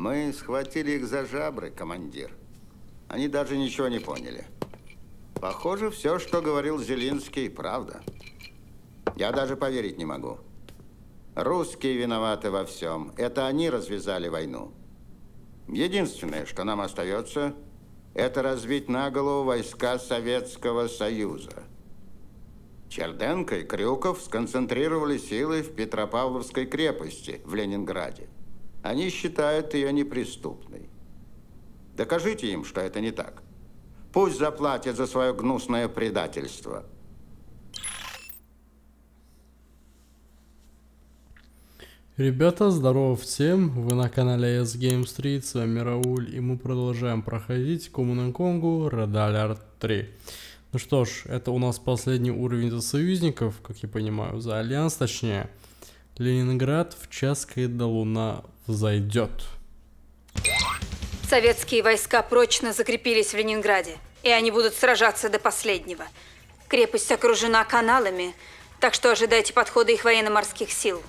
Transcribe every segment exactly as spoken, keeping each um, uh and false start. Мы схватили их за жабры, командир. Они даже ничего не поняли. Похоже, все, что говорил Зелинский, правда. Я даже поверить не могу. Русские виноваты во всем. Это они развязали войну. Единственное, что нам остается, это разбить на голову войска Советского Союза. Черденко и Крюков сконцентрировали силы в Петропавловской крепости в Ленинграде. Они считают ее неприступной. Докажите им, что это не так. Пусть заплатят за свое гнусное предательство. Ребята, здорово всем, вы на канале SGameStreet, с вами Рауль, и мы продолжаем проходить Коммуна Конгу Red Alert три. Ну что ж, это у нас последний уровень за союзников, как я понимаю, за Альянс точнее. Ленинград в час, когда луна взойдет. Советские войска прочно закрепились в Ленинграде, и они будут сражаться до последнего. Крепость окружена каналами, так что ожидайте подхода их военно-морских сил.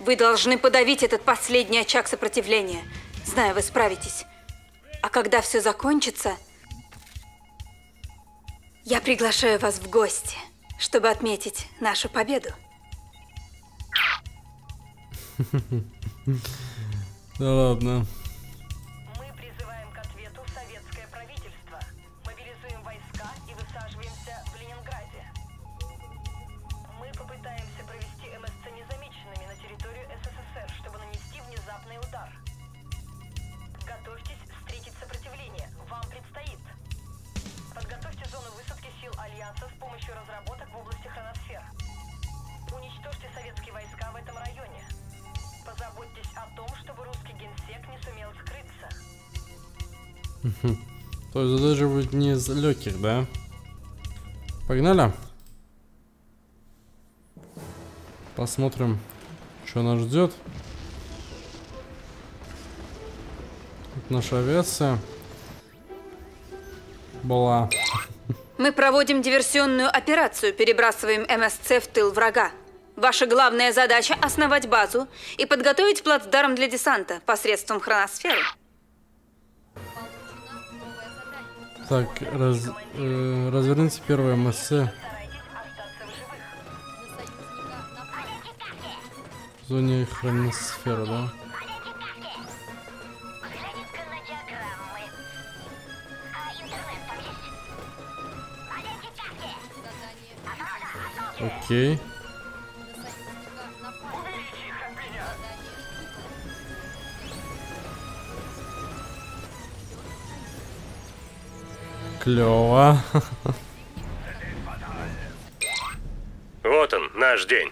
Вы должны подавить этот последний очаг сопротивления. Знаю, вы справитесь. А когда все закончится, я приглашаю вас в гости, чтобы отметить нашу победу. Да ладно. Мы призываем к ответу советское правительство. Мобилизуем войска и высаживаемся в Ленинграде. Мы попытаемся провести МСЦ незамеченными на территорию СССР, чтобы нанести внезапный удар. Готовьтесь встретить сопротивление. Вам предстоит. Подготовьте зону высадки сил Альянса с помощью разработок в области хроносфер. Уничтожьте советские войска в этом районе. Позаботьтесь о том, чтобы русский генсек не сумел скрыться. То есть даже будет не из легких, да? Погнали. Посмотрим, что нас ждет. Тут наша авиация была. Мы проводим диверсионную операцию, перебрасываем МСЦ в тыл врага. Ваша главная задача – основать базу и подготовить плацдарм для десанта посредством хроносферы. Так, раз, э, разверните первое МСЦ. В зоне хроносферы, да? Окей. Клево. Вот он, наш день.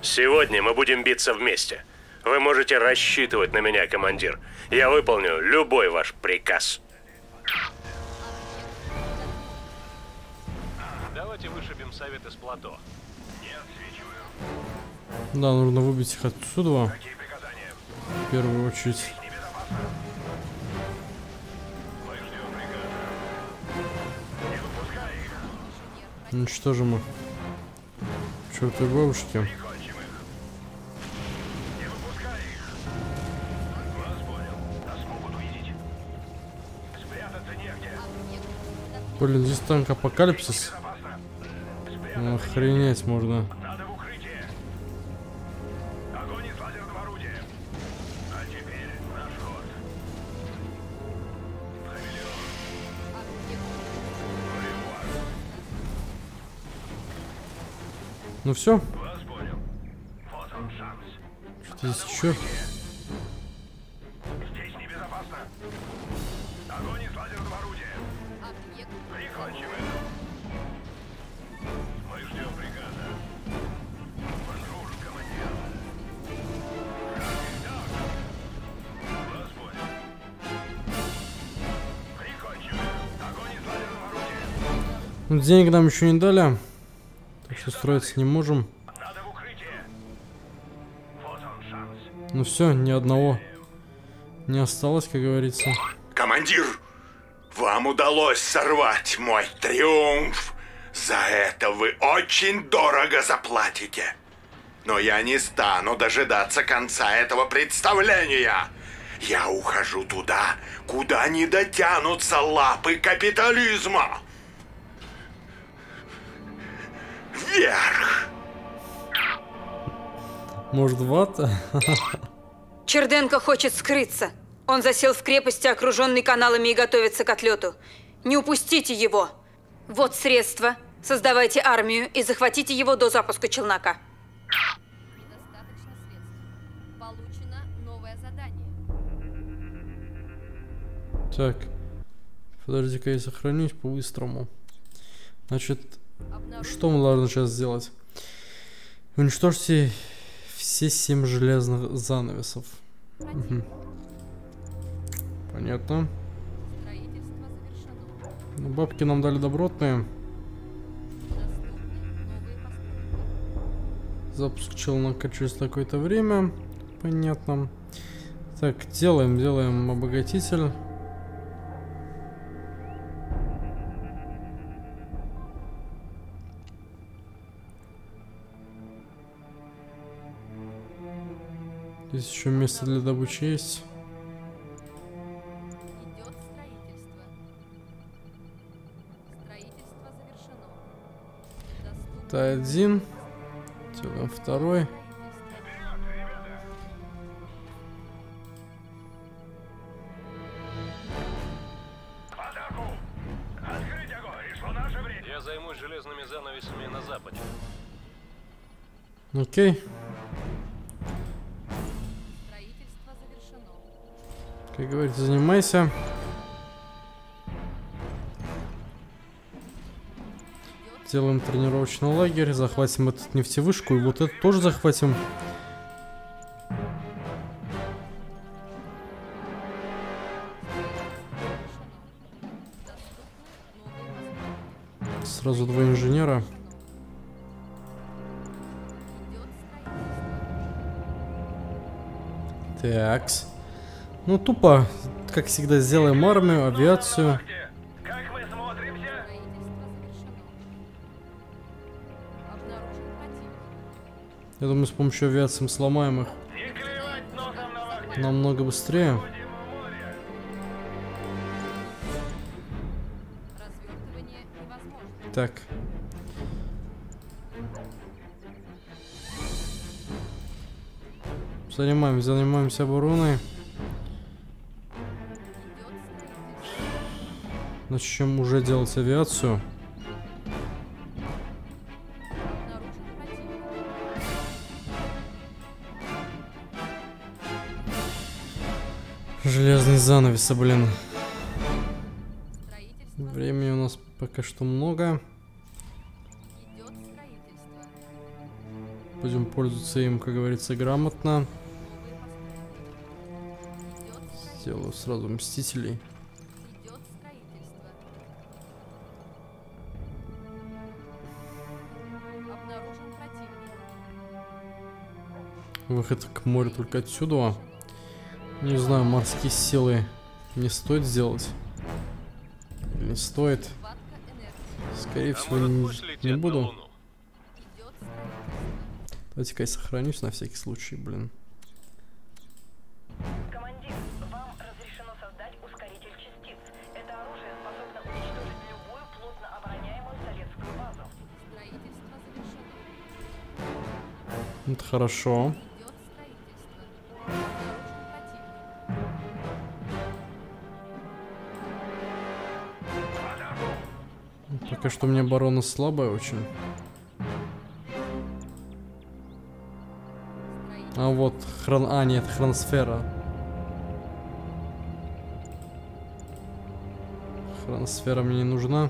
Сегодня мы будем биться вместе. Вы можете рассчитывать на меня, командир. Я выполню любой ваш приказ. Давайте вышибем совет из плато. Не отсвечиваю. Да, нужно выбить их отсюда. Какие приказания? В первую очередь. Уничтожим их. Чёртовы бабушки. Блин, здесь танк Апокалипсис. Охренеть можно. Ну все. Что здесь еще? Здесь небезопасно. Огонь из лазерного орудия. Прикончиваем. Мы ждем приказа. Бонжур, командир. Вас понял. Прикончиваем. Огонь из лазерного орудия. Денег нам еще не дали. Устроиться не можем. Надо в укрытие. Вот он, шанс. Ну все, ни одного не осталось, как говорится. Командир, вам удалось сорвать мой триумф. За это вы очень дорого заплатите. Но я не стану дожидаться конца этого представления. Я ухожу туда, куда не дотянутся лапы капитализма. Вверх! Может, вот? Черденко хочет скрыться. Он засел в крепости, окруженный каналами, и готовится к отлету. Не упустите его. Вот средства. Создавайте армию и захватите его до запуска челнока. Недостаточно средств. Получено новое задание. Так. Подожди-ка, я сохранюсь по-быстрому. Значит, обнаружили. Что мы должны сейчас сделать? Уничтожьте все семь железных занавесов. Угу. Понятно. Ну, бабки нам дали добротные. Запуск челнока через какое-то время. Понятно. Так, делаем, делаем обогатитель. Здесь еще место для добычи есть. Это один. Делаем второй. Я займусь железными занавесами на западе. Окей. Как говорится, занимайся. Делаем тренировочный лагерь, захватим этот нефтевышку, и вот это тоже захватим. Сразу два инженера. Такс. Ну тупо, как всегда, сделаем армию, авиацию. Я думаю, с помощью авиации мы сломаем их намного быстрее. Так. Занимаемся, занимаемся обороной. Начнем уже делать авиацию. Железный занавес, блин. Времени у нас пока что много. Будем пользоваться им, как говорится, грамотно. Сделаю сразу Мстителей. Выход к морю только отсюда. Не знаю, морские силы не стоит сделать. Не стоит. Скорее всего, не, не буду. Давайте-ка я сохранюсь на всякий случай, блин. Командир, вам разрешено создать ускоритель частиц. Это оружие способно уничтожить любую плотно обороняемую советскую базу. Строительство завершено. Это хорошо. Пока что у меня оборона слабая очень. А вот хрон... А, нет, хроносфера. Хроносфера мне не нужна.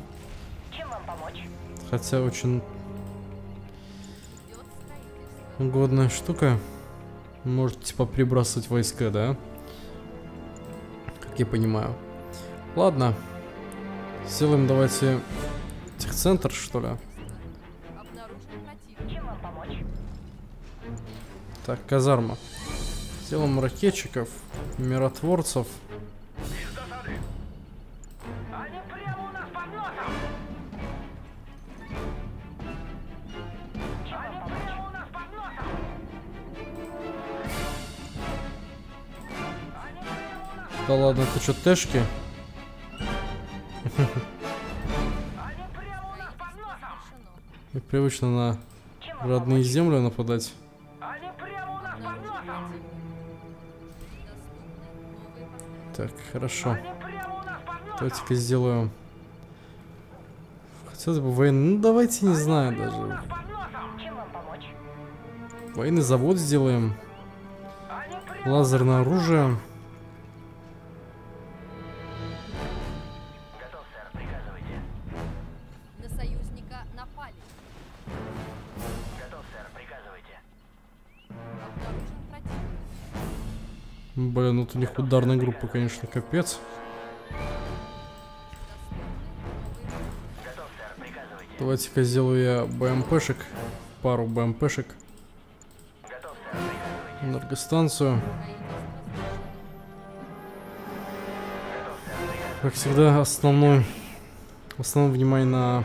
Чем вам помочь? Хотя очень годная штука. Может, типа, прибрасывать войска, да? Как я понимаю. Ладно. Сделаем, давайте... Техцентр, что ли? Так, казарма. Сделаем ракетчиков, миротворцев. Они прямо у нас под носом. Они прямо у нас под носом. Они... Да ладно, это что, тэшки? Привычно на родные земли нападать. Так, хорошо. Давайте-ка сделаем. Хотелось бы войны. Ну давайте, не знаю даже. Военный завод сделаем. Лазерное оружие. Блин, вот у них ударная группа, конечно, капец. Давайте-ка сделаю я БМПшек. Пару БМПшек. Энергостанцию. Как всегда, основной, основное внимание на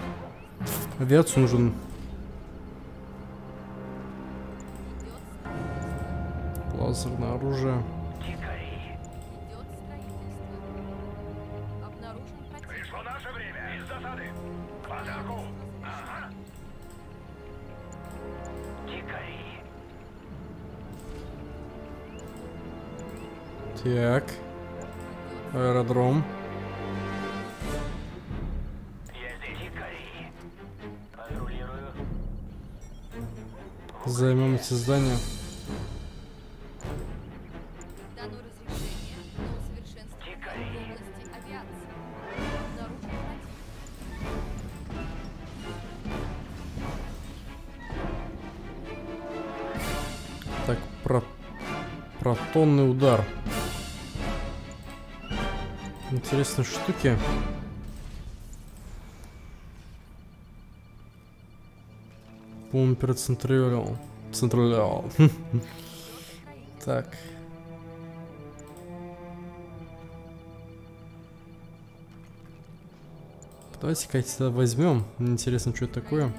авиацию нужен. Лазерное оружие. Так, аэродром. Займем эти здания. Так, про... протонный удар. Интересные штуки. По-моему, перецентрировал. Центрировал. Так. Давайте-ка сюда возьмем. Мне интересно, что это такое.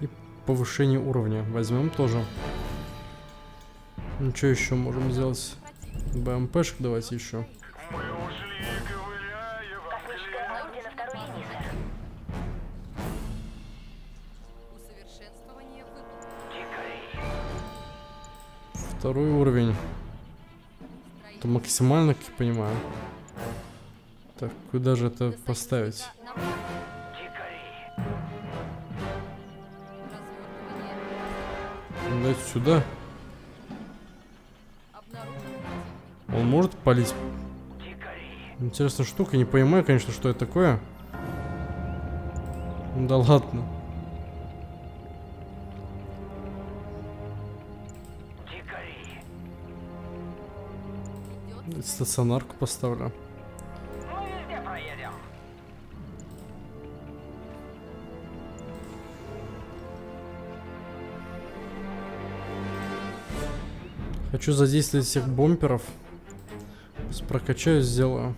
И повышение уровня возьмем тоже. Ну что еще можем сделать? БМПшек давайте еще. Мы ушли, ковыляем. Космическая орудие на второй линии, сэр. Усовершенствование выполнено. Второй уровень. Это максимально, как я понимаю. Так, куда же это поставить? Давайте сюда. Он может палить? Интересная штука, не понимаю, конечно, что это такое. Да ладно. Стационарку поставлю. Хочу задействовать всех бомперов. Прокачаю, сделаю.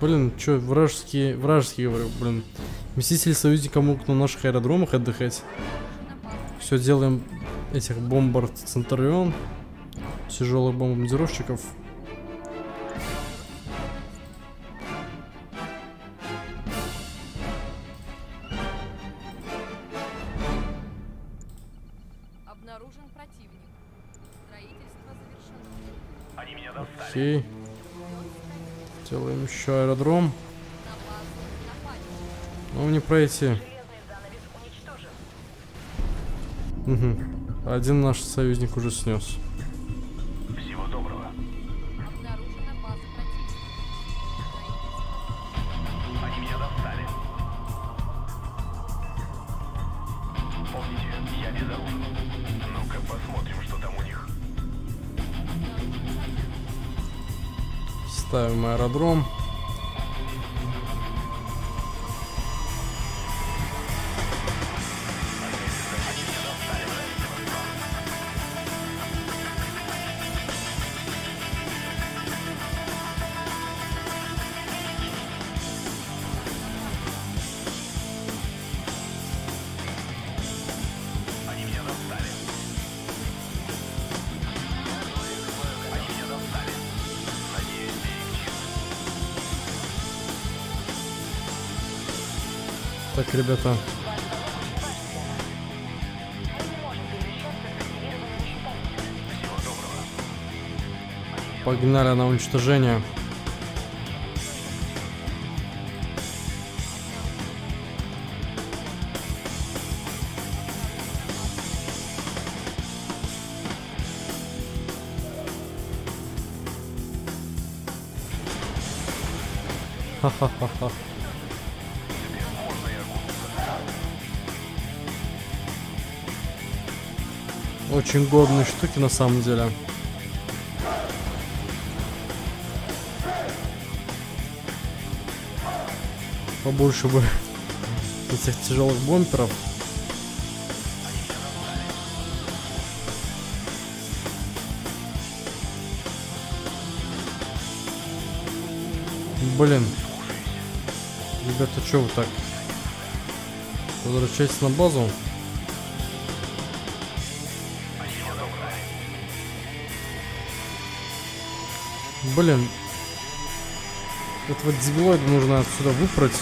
Блин, чё, вражеские, вражеские, говорю, блин. Мстители союзника могут на наших аэродромах отдыхать. Все, делаем этих бомбард Центурион. Тяжелых бомбардировщиков. Окей. Делаем еще аэродром. Ну, не пройти. Угу. Один наш союзник уже снес. Всего доброго. Они меня достали. Помните, я безоружен. Ну-ка посмотрим, что там у них. Ставим аэродром. Так, ребята. Погнали на уничтожение. Ха-ха-ха-ха. Очень годные штуки на самом деле. Побольше бы этих тяжелых бомперов. Блин. Ребята, что вы так? Возвращайтесь на базу. Блин. Этого дебилоида нужно отсюда выпрать.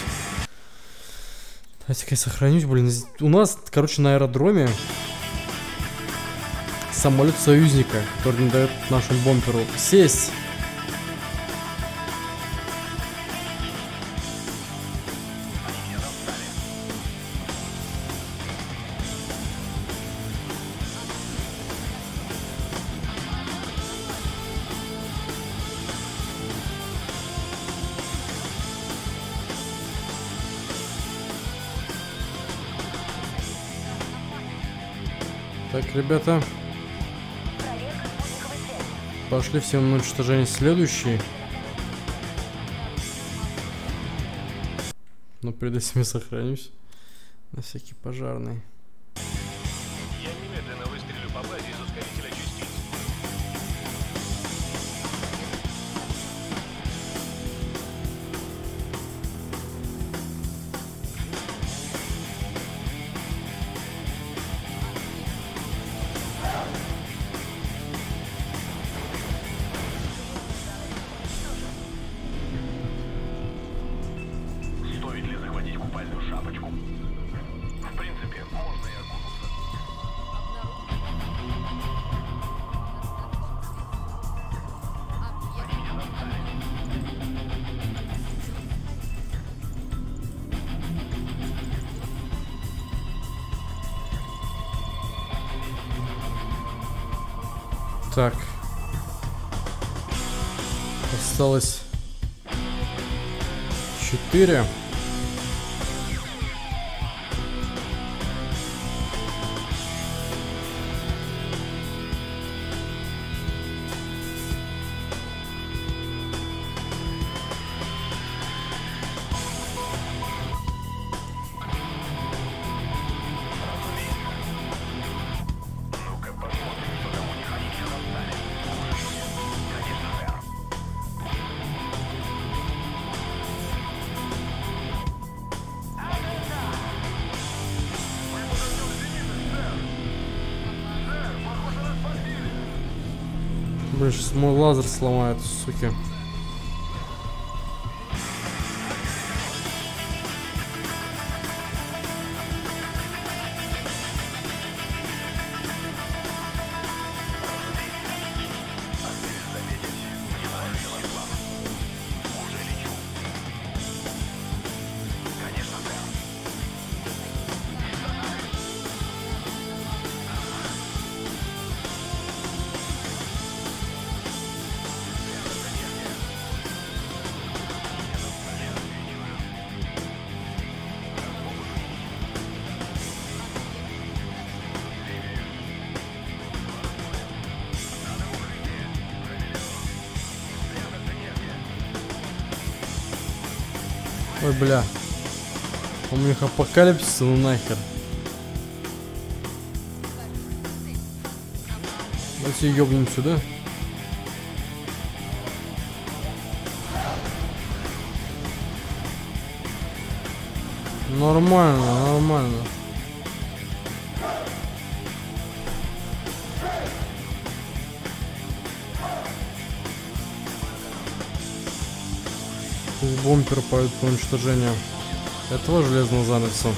Давайте-ка я сохранюсь, блин. У нас, короче, на аэродроме самолет союзника, который не дает нашему бомперу сесть. Ребята, пошли все на уничтожение. Следующий. Но перед этим я сохранюсь на всякий пожарный. Я немедленно выстрелю по базе из ускорителя осталось четыре. Сейчас мой лазер сломает, суки. Ой, бля. У них апокалипсис, ну нахер. Давайте ёбнем сюда. Нормально, нормально. Бомпер по уничтожению. этого железного занавеса.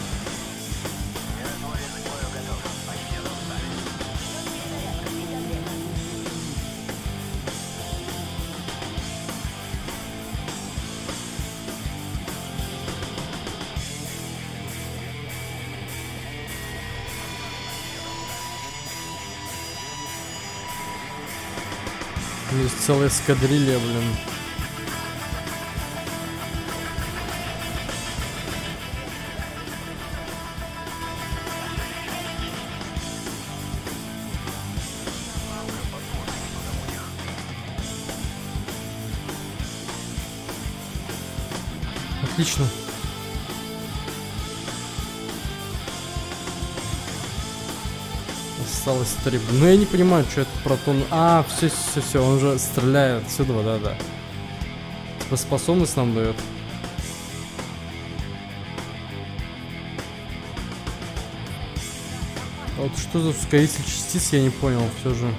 Есть целая эскадрилья, блин. Отлично. Осталось три. Но я не понимаю, что это протон. А, все, все, все, он же стреляет отсюда, да, да. Типа способность нам дает. А вот что за ускоритель частиц, я не понял, все же.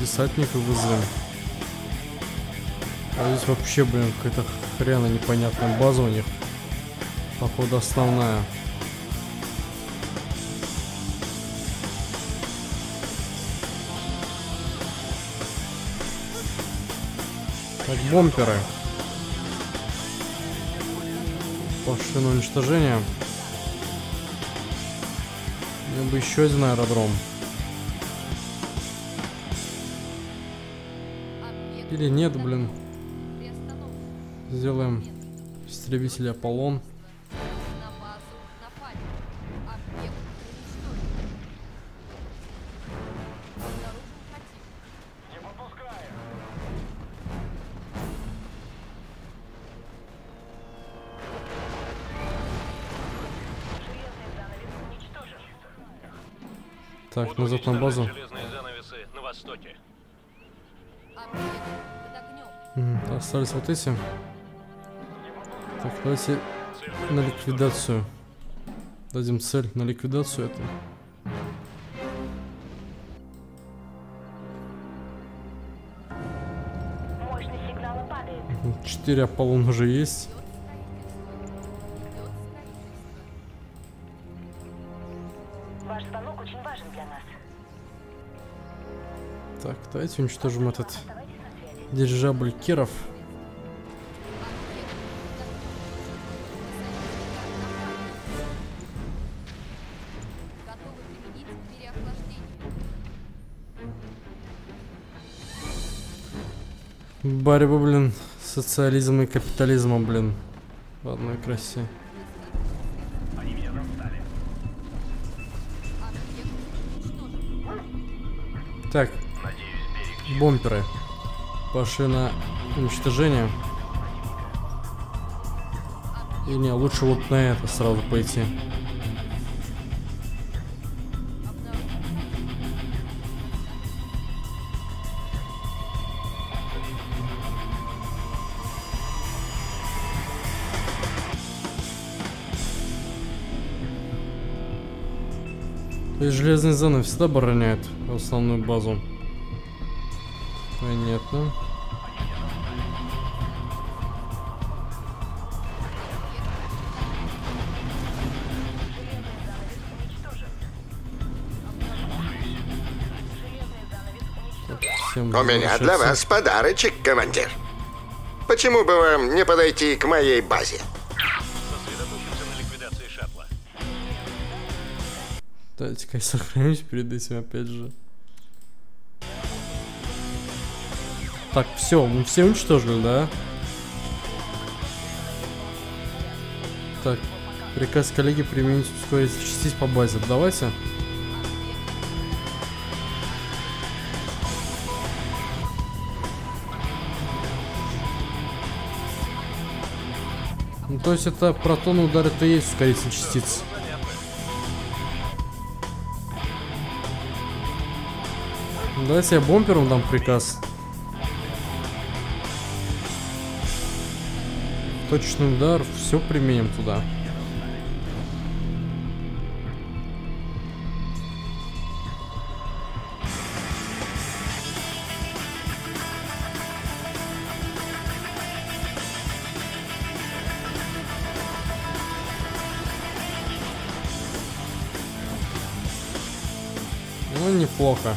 Десантника вызовем. А здесь вообще, блин, какая-то хрена непонятная база у них. Походу основная. Так, бомперы. Пошли на уничтожение. Мне бы еще один аэродром. Или нет, блин. Сделаем истребитель Аполлон. Так, назад на базу. Остались вот эти. Так, давайте на ликвидацию. Дадим цель на ликвидацию это. четыре Аполлон уже есть. Ваш звонок очень важен для нас. Так, давайте уничтожим этот дирижабль Киров. Борьба, блин, социализм и капитализмом, блин, в одной красе. Так, бомперы пошли на уничтожение. И не, лучше вот на это сразу пойти. То есть железный занавес всегда обороняет основную базу. Понятно. У меня для вас подарочек, командир. Почему бы вам не подойти к моей базе? Сосредоточимся на ликвидации шаттла. Давайте-ка я сохранюсь перед этим опять же. Так, все, мы все уничтожили, да? Так, приказ коллеги применить ускоритель частиц по базе. Давайте. Ну, то есть это протон удар, это и есть ускоритель частиц. Давайте я бомпером дам приказ. точный удар, все применим туда. Ну, неплохо.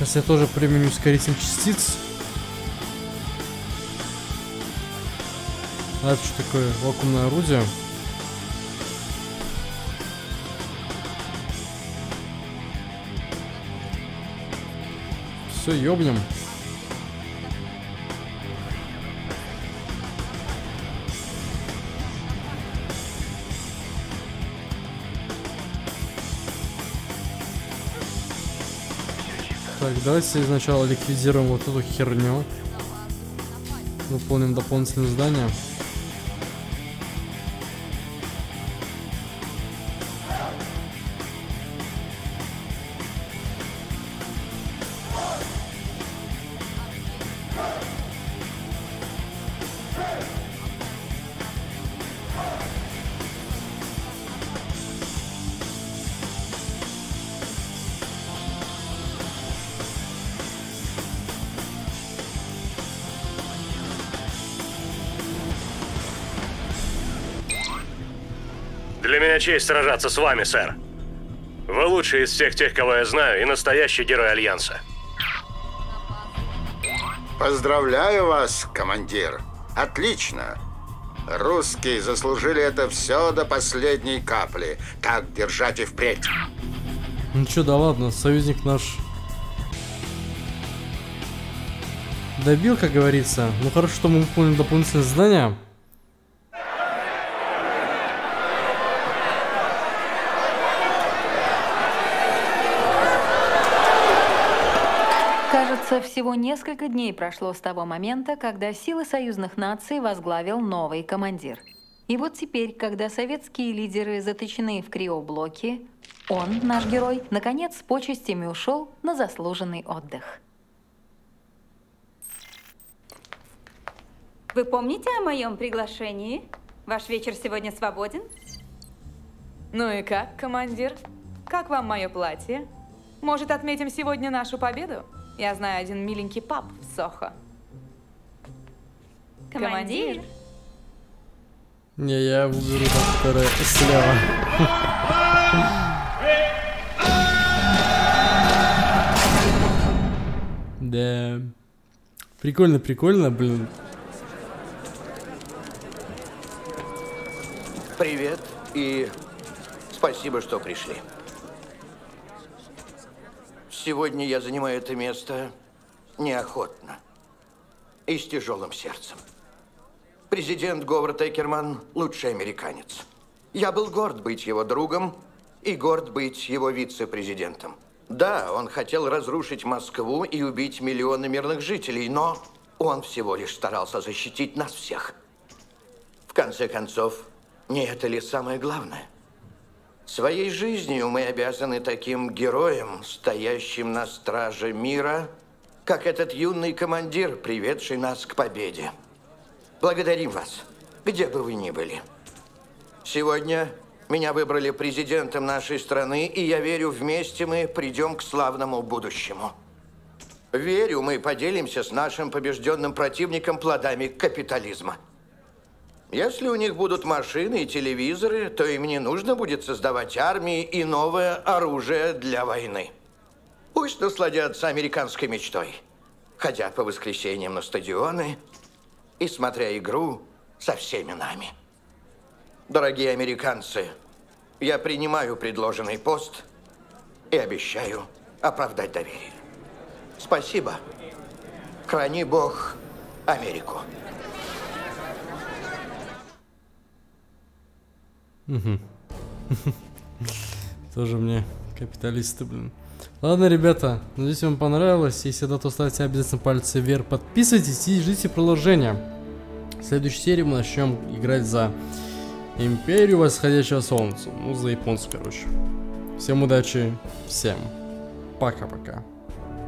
Сейчас я тоже применю ускоритель частиц. А это что такое? Вакуумное орудие. Все, ёбнем. Так, давайте сначала ликвидируем вот эту херню. Выполним дополнительное здание. Для меня честь сражаться с вами, сэр. Вы лучший из всех тех, кого я знаю, и настоящий герой Альянса. Поздравляю вас, командир. Отлично. Русские заслужили это все до последней капли. Так держать и впредь. Ну чё, да ладно, союзник наш добил, как говорится. Ну хорошо, что мы выполнили дополнительное задание. Всего несколько дней прошло с того момента, когда силы союзных наций возглавил новый командир. И вот теперь, когда советские лидеры заточены в криоблоке, он, наш герой, наконец с почестями ушел на заслуженный отдых. Вы помните о моем приглашении? Ваш вечер сегодня свободен? Ну и как, командир? Как вам мое платье? Может, отметим сегодня нашу победу? Я знаю один миленький паб в Сохо. Командир? Не, я выберу второе слева. Да. Прикольно, прикольно, блин. Привет и спасибо, что пришли. Сегодня я занимаю это место неохотно и с тяжелым сердцем. Президент Говард Тейкерман – лучший американец. Я был горд быть его другом и горд быть его вице-президентом. Да, он хотел разрушить Москву и убить миллионы мирных жителей, но он всего лишь старался защитить нас всех. В конце концов, не это ли самое главное? Своей жизнью мы обязаны таким героям, стоящим на страже мира, как этот юный командир, приведший нас к победе. Благодарим вас, где бы вы ни были. Сегодня меня выбрали президентом нашей страны, и я верю, вместе мы придем к славному будущему. Верю, мы поделимся с нашим побежденным противником плодами капитализма. Если у них будут машины и телевизоры, то им не нужно будет создавать армии и новое оружие для войны. Пусть насладятся американской мечтой, ходя по воскресеньям на стадионы и смотря игру со всеми нами. Дорогие американцы, я принимаю предложенный пост и обещаю оправдать доверие. Спасибо. Храни Бог Америку. Угу. Тоже мне капиталисты, блин. Ладно, ребята, надеюсь, вам понравилось. Если да, то ставьте обязательно пальцы вверх, подписывайтесь и ждите продолжения. В следующей серии мы начнем играть за Империю Восходящего Солнца. Ну, за японцев, короче. Всем удачи, всем пока-пока.